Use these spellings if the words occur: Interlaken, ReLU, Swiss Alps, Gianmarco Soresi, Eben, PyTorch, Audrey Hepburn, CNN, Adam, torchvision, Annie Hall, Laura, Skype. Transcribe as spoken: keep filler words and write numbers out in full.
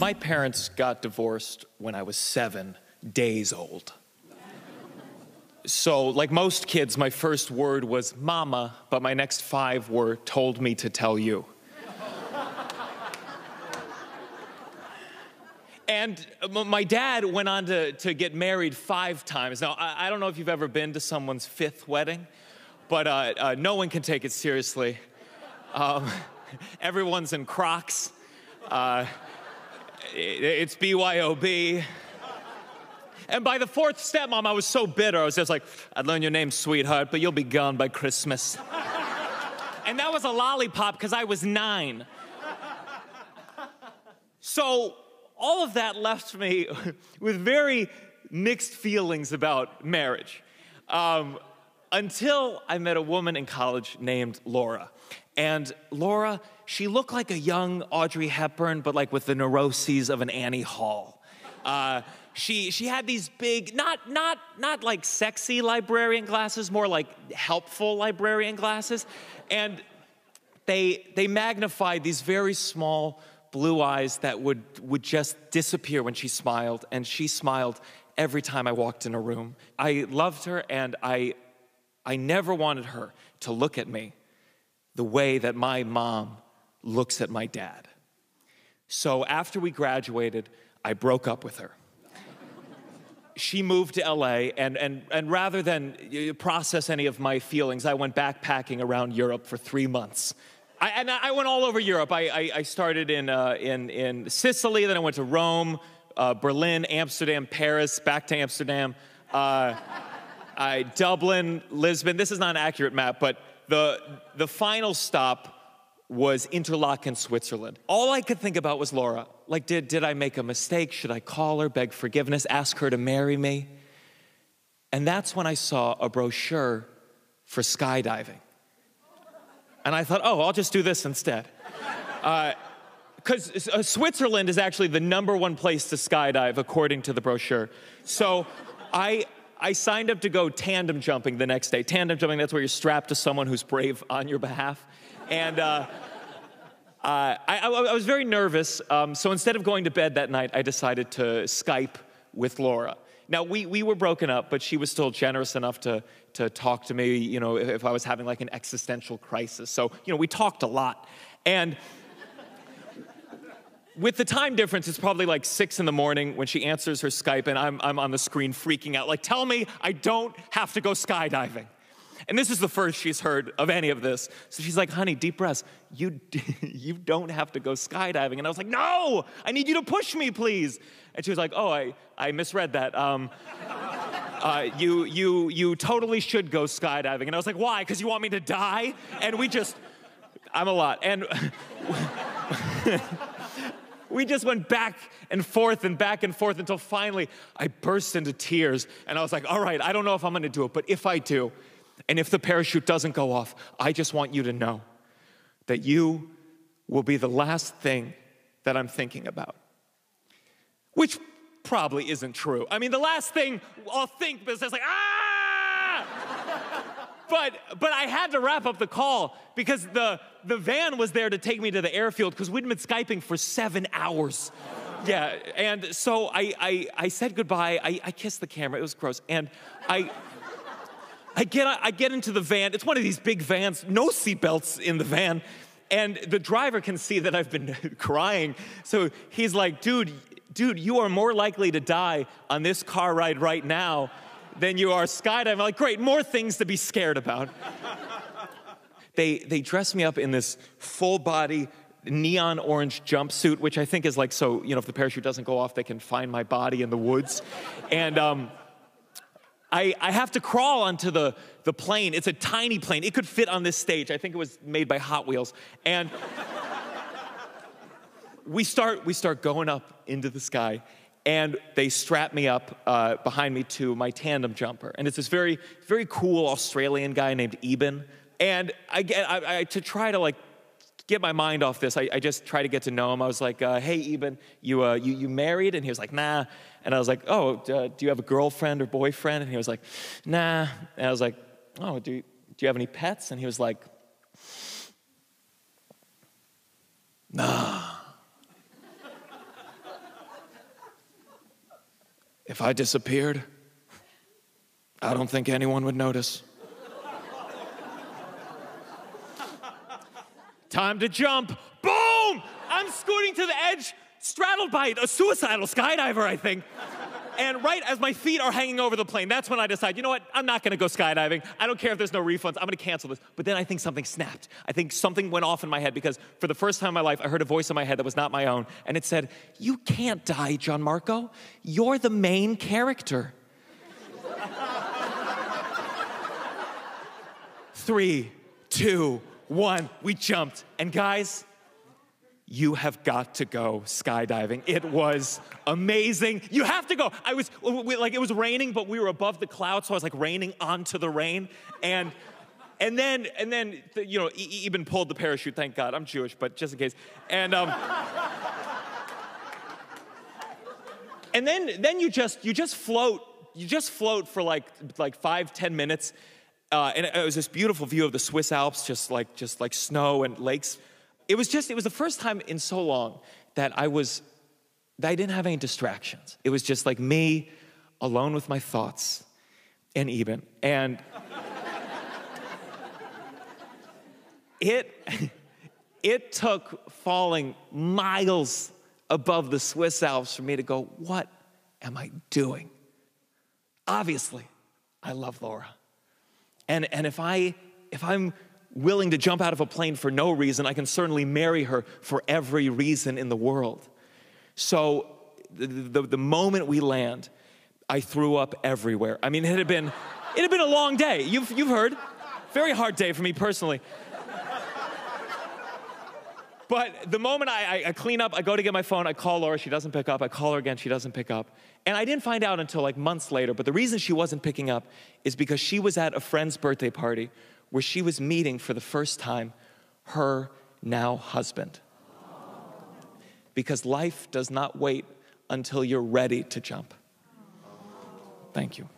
My parents got divorced when I was seven days old. So, like most kids, my first word was mama, but my next five were told me to tell you. And my dad went on to, to get married five times. Now, I, I don't know if you've ever been to someone's fifth wedding, but uh, uh, no one can take it seriously. Um, everyone's in Crocs. Uh, it, it's B Y O B. And by the fourth stepmom, I was so bitter. I was just like, I'd learn your name, sweetheart, but you'll be gone by Christmas. And that was a lollipop because I was nine. So all of that left me with very mixed feelings about marriage. Um, until I met a woman in college named Laura. And Laura, she looked like a young Audrey Hepburn, but like with the neuroses of an Annie Hall. Uh, She, she had these big, not, not, not like sexy librarian glasses, more like helpful librarian glasses. And they, they magnified these very small blue eyes that would, would just disappear when she smiled. And she smiled every time I walked in a room. I loved her, and I, I never wanted her to look at me the way that my mom looks at my dad. So after we graduated, I broke up with her. She moved to L A, and, and, and rather than process any of my feelings, I went backpacking around Europe for three months. I, and I went all over Europe. I, I, I started in, uh, in, in Sicily, then I went to Rome, uh, Berlin, Amsterdam, Paris, back to Amsterdam, uh, I, Dublin, Lisbon. This is not an accurate map, but the, the final stop was Interlaken, Switzerland. All I could think about was Laura. Like, did, did I make a mistake? Should I call her, beg forgiveness, ask her to marry me? And that's when I saw a brochure for skydiving. And I thought, oh, I'll just do this instead. Because uh, uh, Switzerland is actually the number one place to skydive, according to the brochure. So I, I signed up to go tandem jumping the next day. Tandem jumping, that's where you're strapped to someone who's brave on your behalf. And uh, uh, I, I, I was very nervous, um, so instead of going to bed that night, I decided to Skype with Laura. Now, we, we were broken up, but she was still generous enough to, to talk to me, you know, if, if I was having like an existential crisis. So, you know, we talked a lot. And with the time difference, it's probably like six in the morning when she answers her Skype, and I'm, I'm on the screen freaking out, like, tell me I don't have to go skydiving. And this is the first she's heard of any of this. So she's like, honey, deep breaths. You, you don't have to go skydiving. And I was like, no, I need you to push me, please. And she was like, oh, I, I misread that. Um, uh, you, you, you totally should go skydiving. And I was like, why? Because you want me to die? And we just, I'm a lot. And we just went back and forth and back and forth until finally I burst into tears. And I was like, all right, I don't know if I'm going to do it, but if I do, and if the parachute doesn't go off, I just want you to know that you will be the last thing that I'm thinking about. Which probably isn't true. I mean, the last thing I'll think is just like, ah! but, but I had to wrap up the call because the, the van was there to take me to the airfield because we'd been Skyping for seven hours. Yeah, and so I, I, I said goodbye. I, I kissed the camera. It was gross. And I... I get, I get into the van. It's one of these big vans, no seatbelts in the van. And the driver can see that I've been crying. So he's like, dude, dude, you are more likely to die on this car ride right now than you are skydiving. I'm like, great, more things to be scared about. they, they dress me up in this full-body neon orange jumpsuit, which I think is like, so, you know, if the parachute doesn't go off, they can find my body in the woods. And... Um, I, I have to crawl onto the, the plane. It's a tiny plane. It could fit on this stage. I think it was made by Hot Wheels. And we start, we start going up into the sky, and they strap me up uh, behind me to my tandem jumper. And it's this very, very cool Australian guy named Eben. And I get, I, I, to try to, like, get my mind off this, I, I just tried to get to know him. I was like, uh, hey, Eben, you, uh, you, you married? And he was like, nah. And I was like, oh, uh, do you have a girlfriend or boyfriend? And he was like, nah. And I was like, oh, do you, do you have any pets? And he was like, nah. If I disappeared, I don't think anyone would notice. Time to jump. Boom! I'm scooting to the edge, straddled by a suicidal skydiver, I think. And right as my feet are hanging over the plane, that's when I decide, you know what, I'm not gonna go skydiving. I don't care if there's no refunds, I'm gonna cancel this. But then I think something snapped. I think something went off in my head because for the first time in my life, I heard a voice in my head that was not my own. And it said, you can't die, Gianmarco. You're the main character. Three, two, one, we jumped. And guys, you have got to go skydiving. It was amazing. You have to go. I was, we, like, it was raining, but we were above the clouds, so I was like raining onto the rain. And, and then, and then, you know, Eben pulled the parachute, thank God. I'm Jewish, but just in case. And, um, and then, then you just, you just float, you just float for like, like five, ten minutes. Uh, and it, it was this beautiful view of the Swiss Alps, just like, just like snow and lakes. It was just, it was the first time in so long that I was, that I didn't have any distractions. It was just like me, alone with my thoughts, and Eben. And it, it took falling miles above the Swiss Alps for me to go, what am I doing? Obviously, I love Laura. And, and if I, if I'm, willing to jump out of a plane for no reason, I can certainly marry her for every reason in the world. So the, the, the moment we land, I threw up everywhere. I mean, it had been, it had been a long day. You've, you've heard. Very hard day for me personally. But the moment I, I, I clean up, I go to get my phone, I call Laura, she doesn't pick up. I call her again, she doesn't pick up. And I didn't find out until like months later, but the reason she wasn't picking up is because she was at a friend's birthday party where she was meeting for the first time her now husband. Because life does not wait until you're ready to jump. Thank you.